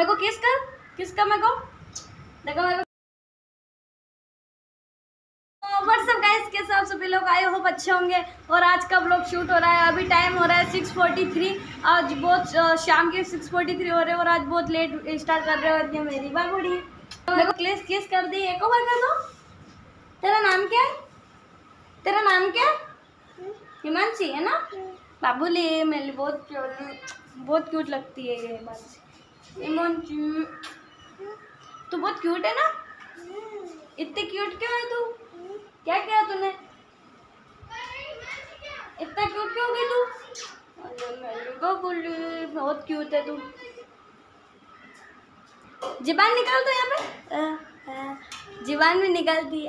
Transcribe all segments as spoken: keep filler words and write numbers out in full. मेरे को किस कर किस कर मेरे को देखो मेरे को सभी लोग आए होप अच्छे होंगे। और आज का ब्लॉग शूट हो रहा है, अभी टाइम हो रहा है सिक्स फोर्टी थ्री। आज बहुत शाम के सिक्स फोर्टी थ्री हो रहे हैं और आज बहुत लेट स्टार्ट कर रहे होती है मेरी बाबूड़ी। देखो प्लीज किस कर दी, एक बार कर दो। तेरा नाम क्या है? तेरा नाम क्या है? हिमांशी है ना? बाबूली मेरे बहुत बहुत क्यूट लगती है ये हिमांशी। हिमांशी तू बहुत क्यूट है ना? इतनी क्यूट क्यों है तू? क्या किया तूने? इतना क्यूट क्यों हो गई तू? बहुत क्यूट है तू। जुबान निकाल दो यहाँ पे, जुबान भी निकाल दी।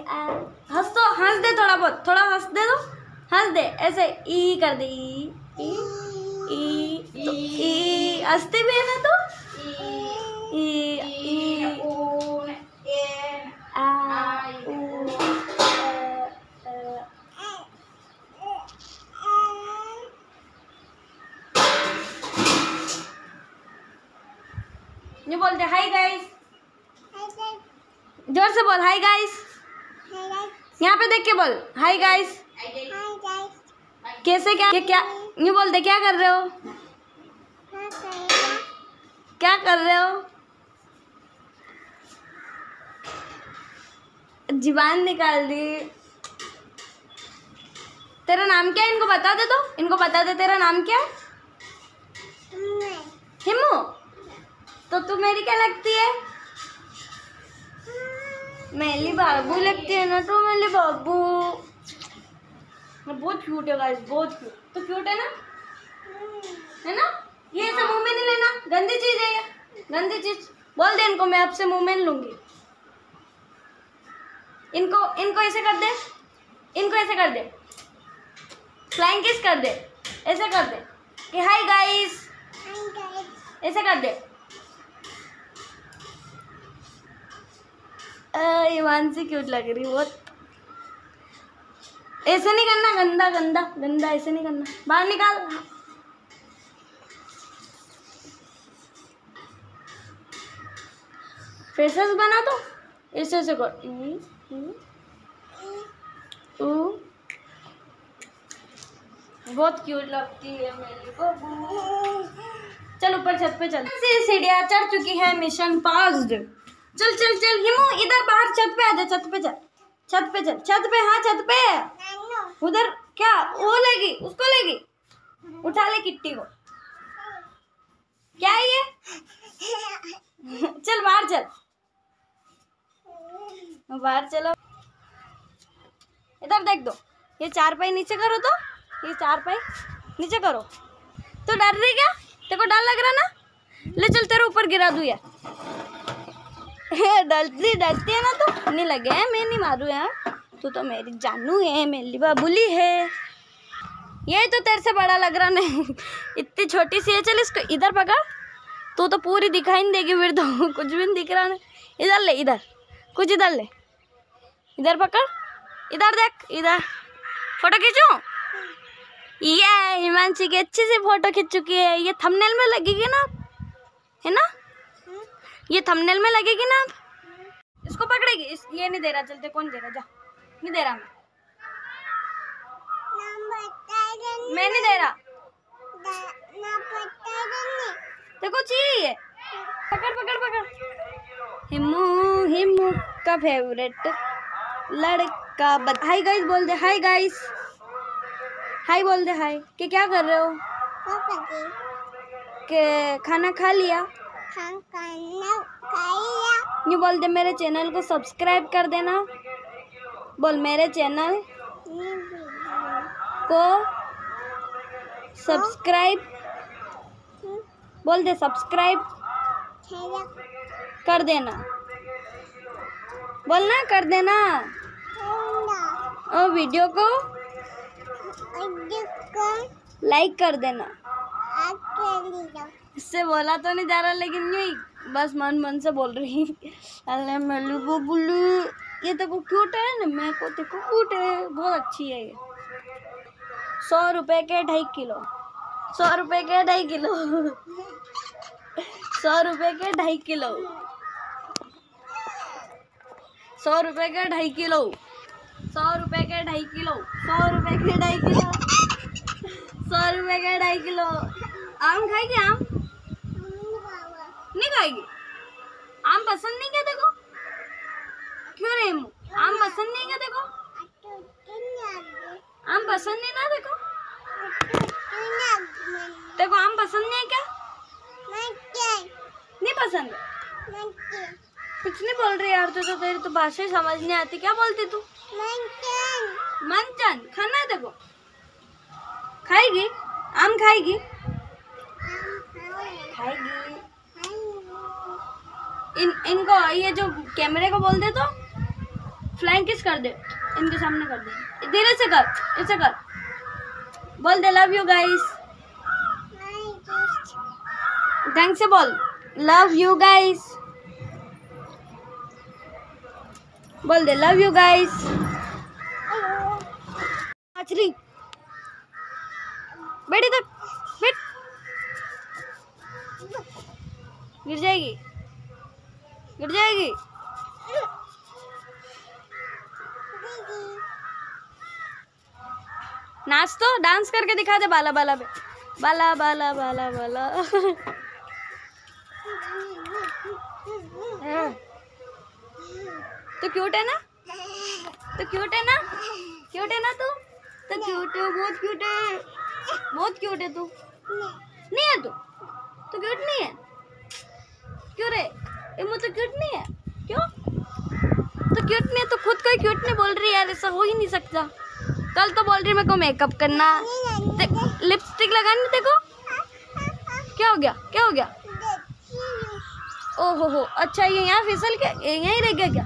हंस दो, हंस दे थोड़ा बहुत, थोड़ा हंस दे दो, हंस दे ऐसे ई कर दे। ई ई हंसते भी है ना तू? ये बोलते हाय गाइस, जोर से बोल हाय गाइस। यहाँ पे देख के बोल हाय गाइस। कैसे क्या क्या ये बोलते क्या कर रहे हो? क्या कर रहे हो? जुबान निकाल दी। तेरा नाम क्या है? इनको बता दे तो, इनको बता दे तेरा नाम क्या है। हिमू तो तू मेरी क्या लगती है? मेरी बाबू लगती है ना तू? मेरी बाबू बहुत क्यूट है गाइस, बहुत क्यूट। तो क्यूट है ना, है ना? ये ऐसे मुंह में नहीं लेना, गंदी चीज है ये, गंदी चीज। बोल दे इनको मैं आपसे मुंह में लूंगी। इनको इनको ऐसे कर दे, इनको ऐसे कर दे, फ्लाइंग किस कर दे, ऐसे कर दे कि हाय गाइस, ऐसे कर दे। हिमांशी क्यूट लग रही बहुत। ऐसे नहीं करना, गंदा गंदा गंदा ऐसे नहीं करना, बाहर निकाल। फेसेस बना दो ऐसे ऐसे कर। बहुत क्यूट लगती है मेरे को। चल ऊपर छत पे चल। सीढ़ियाँ चढ़ चुकी है, मिशन पास्ड। चल चल चल हिमू इधर बाहर छत पे आ जा, छत पे चल, छत पे चल, छत पे, हाँ छत पे। उधर क्या वो लगी, उसको लगी, उठा ले किट्टी को। क्या ये? चल बाहर चल, बाहर चलो। इधर देख दो, ये चारपाई नीचे करो तो, ये चारपाई नीचे करो। तो डर रही क्या? तेरे को डर लग रहा ना? ले चल तेरे ऊपर गिरा दूं यार। डरती डरती है ना तो नहीं लगे है, मैं नहीं मारू यार। तू तो मेरी जानू है, मेरी बाबुली है। ये तो तेरे से बड़ा लग रहा नहीं, इतनी छोटी सी है। चल इसको इधर पकड़, तू तो पूरी दिखाई नहीं देगी फिर तो, कुछ भी नहीं दिख रहा नहीं। इधर ले, इधर कुछ, इधर ले, इधर पकड़, इधर देख, इधर फोटो खींचूँ। ये हिमांशी की अच्छी सी फोटो खींच चुकी है। ये थंबनेल में लगेगी ना, है ना? ये थंबनेल में लगेगी ना आप। इसको पकड़ेगी इस, ये नहीं दे रहा। चलते कौन दे रहा? जा नहीं दे रहा मैं, मैं नहीं दे रहा। देखो चाहिए पकड़ पकड़ पकड़। हिमू हिमू का फेवरेट लड़का। हाय गाइस बोल दे, हाय गाइस, हाय बोल दे। हाय कि क्या कर रहे हो? के खाना खा लिया? न्यू बोल दे मेरे चैनल को सब्सक्राइब कर देना। बोल मेरे चैनल को सब्सक्राइब, बोल दे सब्सक्राइब कर देना, बोलना कर देना। और वीडियो को लाइक कर देना। इससे बोला तो नहीं जा रहा लेकिन नहीं, बस मन मन से बोल रही। अरे मेरे को बुलू, ये देखो क्यूट है ना, मेरे को देखो क्यूट है, बहुत अच्छी है ये। सौ रुपये के ढाई किलो, सौ रुपये के ढाई किलो। सौ रुपये के ढाई किलो, सौ रुपये के ढाई किलो, सौ रुपये के ढाई किलो, सौ रुपये के ढाई किलो, सौ रुपये के ढाई किलो। आम खाएगी? आम नहीं खाएगी? आम पसंद नहीं क्या देखो? क्यों रे मु, आम पसंद नहीं क्या देखो? आम पसंद नहीं ना देखो? देखो आम पसंद नहीं है क्या? नहीं पसंद? कुछ नहीं बोल रही यार तू, तो तेरी तो भाषा समझ नहीं आती। क्या बोलती तू? मंचन खाना है देखो। खाएगी? आम खाएगी? खाएगी। इन इनको ये जो कैमरे को बोल दे तो फ्लाइंग किस कर दे, इनके सामने कर दे, धीरे से कर, ऐसे कर, बोल दे लव यू गाइस, ढंग से बोल लव यू गाइस, बोल दे लव यू गाइस। मछली बैठ इधर, बैठ गिर जाएगी, गिर जाएगी। नाच तो, डांस करके दिखा दे, बाला बाला पे बाला बाला बाला बाला। तो क्यूट है ना, तो क्यूट है ना, क्यूट है ना तू, तो क्यूट है, बहुत क्यूट है, बहुत क्यूट है तू। नहीं है तू, तो क्यूट नहीं है क्यों रे? ये मुझे तो क्यूट नहीं है क्यों? तो क्यूट नहीं है तो खुद को ही क्यूट नहीं बोल रही यार, ऐसा हो ही नहीं सकता। कल तो बोल रही मेरे को मेकअप करना, लिपस्टिक लगानी, देखो क्या हो गया, क्या हो गया। ओहो हो, अच्छा ये यहाँ फिसल के यहीं रह गया क्या?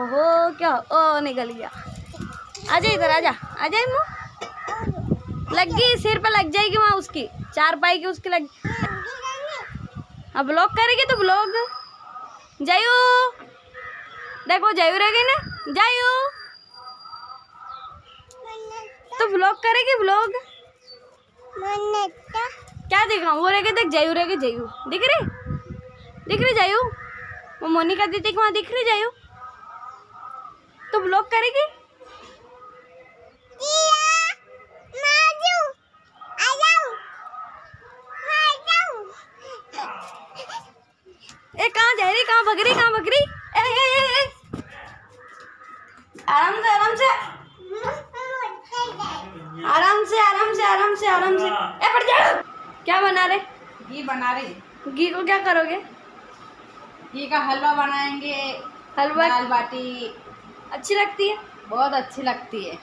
ओहो क्या, ओ निकल गया। आजा इधर, आजा आजा मु, लग गई सिर पे, लग जाएगी वहाँ उसकी चार पाई की, उसकी लग। अब ब्लॉग करेगी तो ब्लॉग जायू, देखो जायू रह गई ना, जायू तो ब्लॉग करेगी, ब्लॉग क्या दिखाऊँ? वो रह गई देख, जायू रह गई, जायू दिख रही, दिख रही जायू, वो मोनिका दीदी वहाँ दिख रही जायू, तो ब्लॉग करेगी। ए कहाँ जा रही, कहाँ भग रही, कहाँ भग रही? ए, ए, ए, ए, ए। आराम से आराम से आराम से आराम से आराम से आराम से। ए पड़ जा, क्या बना रहे? घी बना रही। घी को क्या करोगे? घी का हलवा बनाएंगे। हलवा? दाल बाटी। अच्छी लगती है? बहुत अच्छी लगती है।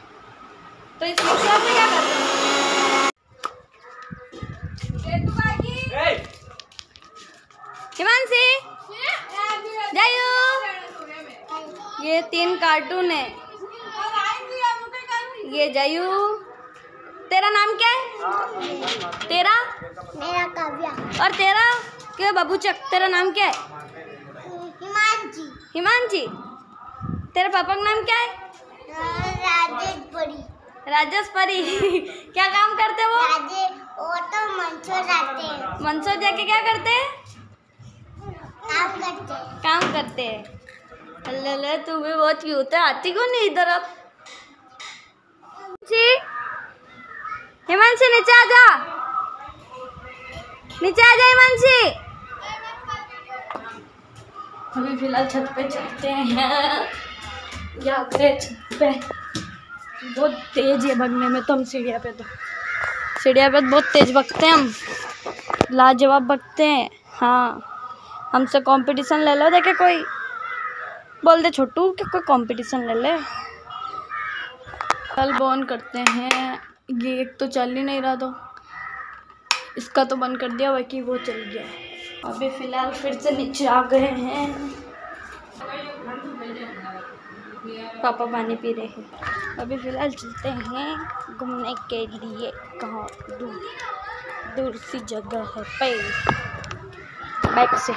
तो इसमें क्या क्या करते हैं? हिमांशी, जायू, ये तीन कार्टून है। ये जायू, तेरा नाम क्या है? तेरा? मेरा काव्या। और तेरा क्या बाबूचक, तेरा नाम क्या है? हिमांशी। हिमांशी, तेरे पापा का नाम क्या है? राजेश परी। राजेश परी क्या काम करते वो? वो तो मंसूर जाते हैं। मंसूर जाके क्या करते हैं? काम करते हैं। काम करते हैं। अल्लाह, तू भी बहुत क्यूट है, आती क्यों नहीं इधर? अब हिमांशी नीचे आ जा, नीचे आ जा हिमांशी। अभी फिलहाल छत पे चलते हैं, या छत पे बहुत तेज है भगने में, तो हम सीढ़िया पे, तो सीढ़िया पे बहुत तेज भगते हैं हम, लाजवाब भगते हैं। हाँ, हमसे कंपटीशन ले लो, देखे कोई बोल दे छोटू कि कोई कंपटीशन ले ले। बल्ब ऑन करते हैं, ये एक तो चल ही नहीं रहा, तो इसका तो बंद कर दिया, बाकी वो चल गया। अभी फिलहाल फिर से नीचे आ गए हैं, पापा पानी पी रहे हैं। अभी फिलहाल चलते हैं घूमने के लिए, कहाँ दूर दूर सी जगह है पे, बाइक से।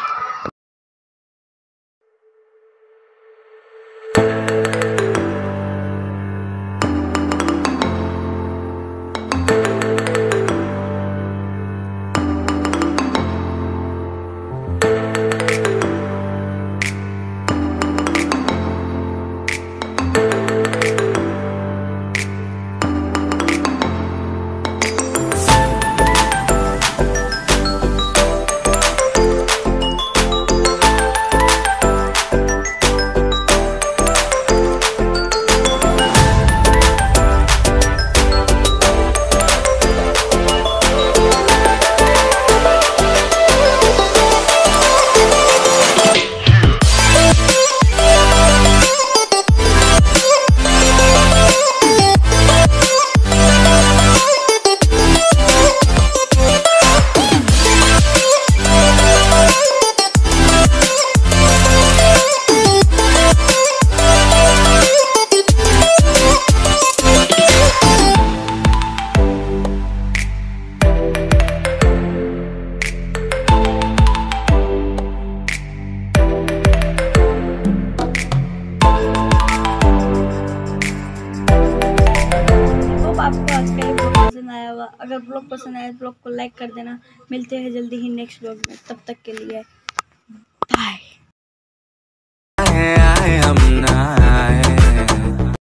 अगर ब्लॉग पसंद आए तो ब्लॉग को लाइक कर देना। मिलते हैं जल्दी ही नेक्स्ट ब्लॉग में, तब तक के लिए।